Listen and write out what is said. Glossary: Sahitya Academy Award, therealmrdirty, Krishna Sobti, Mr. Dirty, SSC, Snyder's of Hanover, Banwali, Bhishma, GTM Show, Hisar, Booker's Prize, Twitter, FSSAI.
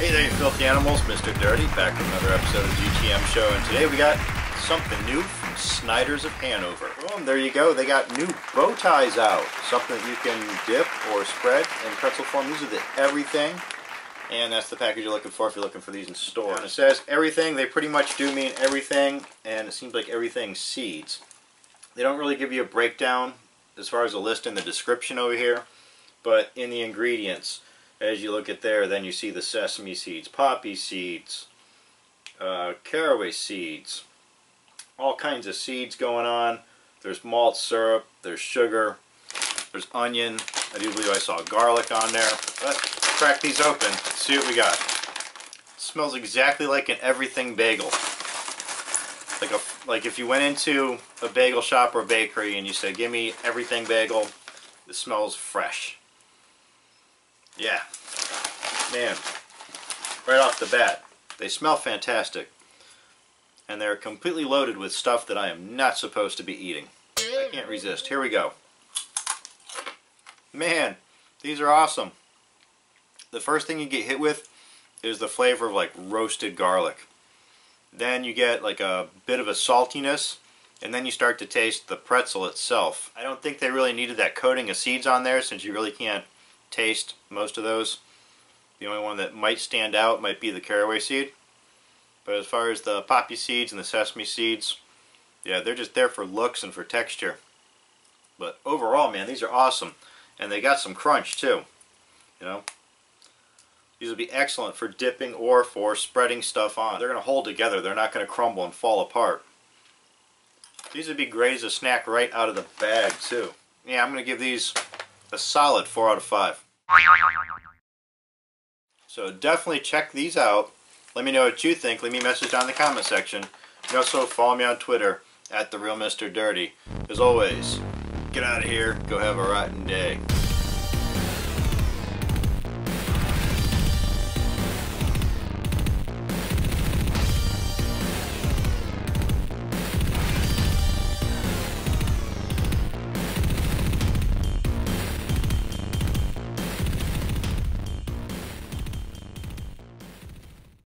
Hey there, you filthy animals. Mr. Dirty, back with another episode of GTM Show, and today we got something new from Snyder's of Hanover. Boom, there you go. They got new bow ties out. Something that you can dip or spread in pretzel form. These are the everything, and that's the package you're looking for if you're looking for these in store. And it says everything. They pretty much do mean everything, and it seems like everything seeds. They don't really give you a breakdown as far as a list in the description over here, but in the ingredients, as you look at there, then you see the sesame seeds, poppy seeds, caraway seeds, all kinds of seeds going on. There's malt syrup, there's sugar, there's onion. I do believe I saw garlic on there. Let's crack these open, see what we got. It smells exactly like an everything bagel. Like if you went into a bagel shop or a bakery and you said, give me everything bagel, it smells fresh. Yeah, man, right off the bat, they smell fantastic, and they're completely loaded with stuff that I am not supposed to be eating. I can't resist. Here we go. Man, these are awesome. The first thing you get hit with is the flavor of like roasted garlic. Then you get like a bit of a saltiness, and then you start to taste the pretzel itself. I don't think they really needed that coating of seeds on there, since you really can't taste most of those. The only one that might stand out might be the caraway seed, but as far as the poppy seeds and the sesame seeds, yeah, they're just there for looks and for texture. But overall, man, these are awesome, and they got some crunch too. You know, these will be excellent for dipping or for spreading stuff on. They're gonna hold together. They're not gonna crumble and fall apart. These would be great as a snack right out of the bag too. Yeah, I'm gonna give these a solid 4 out of 5. So definitely check these out. Let me know what you think. Leave me a message down in the comment section. You can also follow me on Twitter @TheRealMrDirty. As always, get out of here. Go have a rotten day.